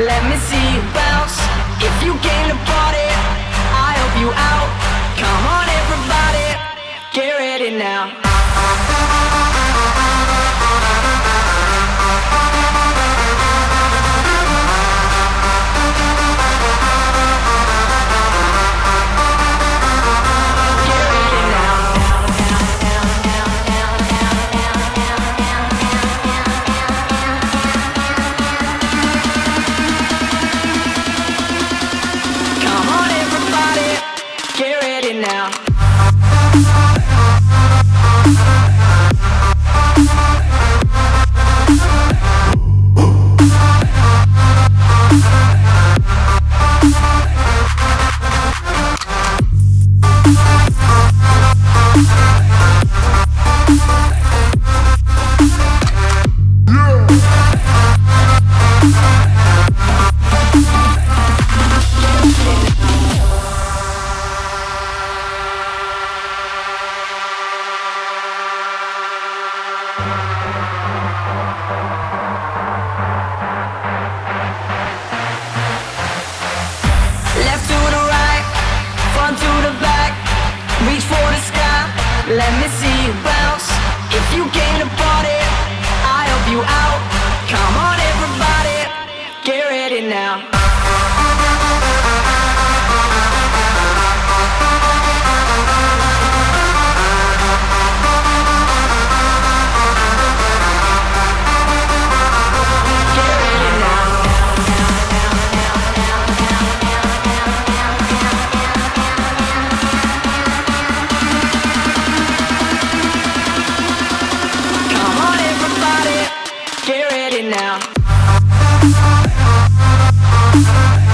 Let me see you bounce. If you came to party, I help you out. Come on everybody, get ready now. Let me see you bounce. If you came to party, I help you out. Come on everybody, get ready now. Now.